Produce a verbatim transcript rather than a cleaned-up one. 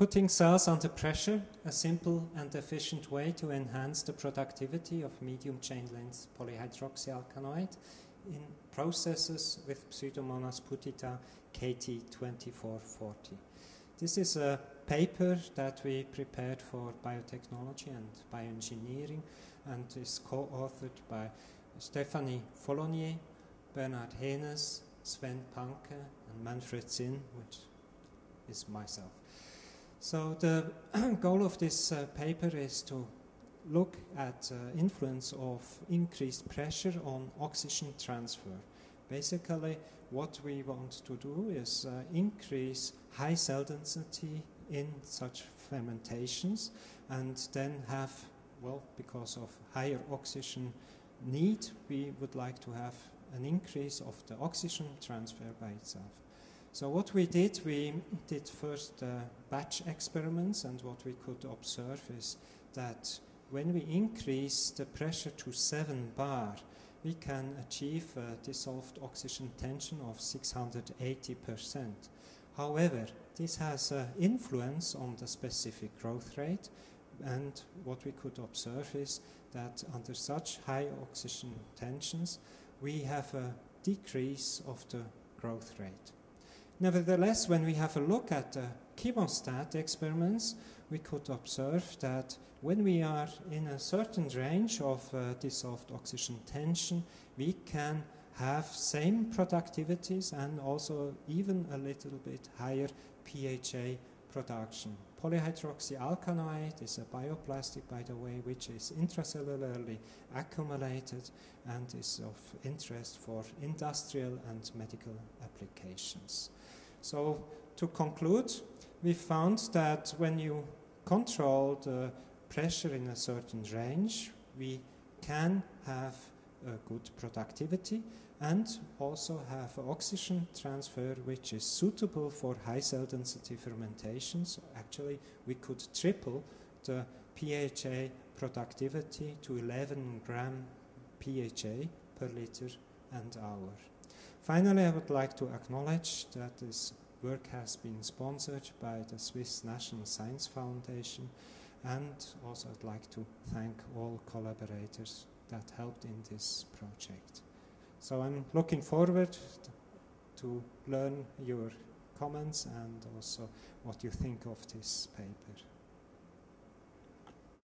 Putting cells under pressure, a simple and efficient way to enhance the productivity of medium chain length polyhydroxyalkanoate in processes with Pseudomonas putida K T twenty-four forty. This is a paper that we prepared for biotechnology and bioengineering and is co-authored by Stephanie Follonier, Bernard Haines, Sven Panke, and Manfred Zinn, which is myself. So the goal of this uh, paper is to look at uh, influence of increased pressure on oxygen transfer. Basically, what we want to do is uh, increase high cell density in such fermentations, and then have, well, because of higher oxygen need, we would like to have an increase of the oxygen transfer by itself. So what we did, we did first uh, batch experiments, and what we could observe is that when we increase the pressure to seven bar, we can achieve a dissolved oxygen tension of six hundred eighty percent. However, this has an influence on the specific growth rate, and what we could observe is that under such high oxygen tensions, we have a decrease of the growth rate. Nevertheless, when we have a look at the chemostat experiments, we could observe that when we are in a certain range of uh, dissolved oxygen tension, we can have same productivities and also even a little bit higher P H A production. Polyhydroxyalkanoate is a bioplastic, by the way, which is intracellularly accumulated and is of interest for industrial and medical applications. So, to conclude, we found that when you control the pressure in a certain range, we can have a good productivity and also have oxygen transfer which is suitable for high cell density fermentations. Actually, we could triple the P H A productivity to eleven gram P H A per liter and hour. Finally, I would like to acknowledge that this work has been sponsored by the Swiss National Science Foundation, and also I'd like to thank all collaborators that helped in this project. So I'm looking forward to learn your comments and also what you think of this paper.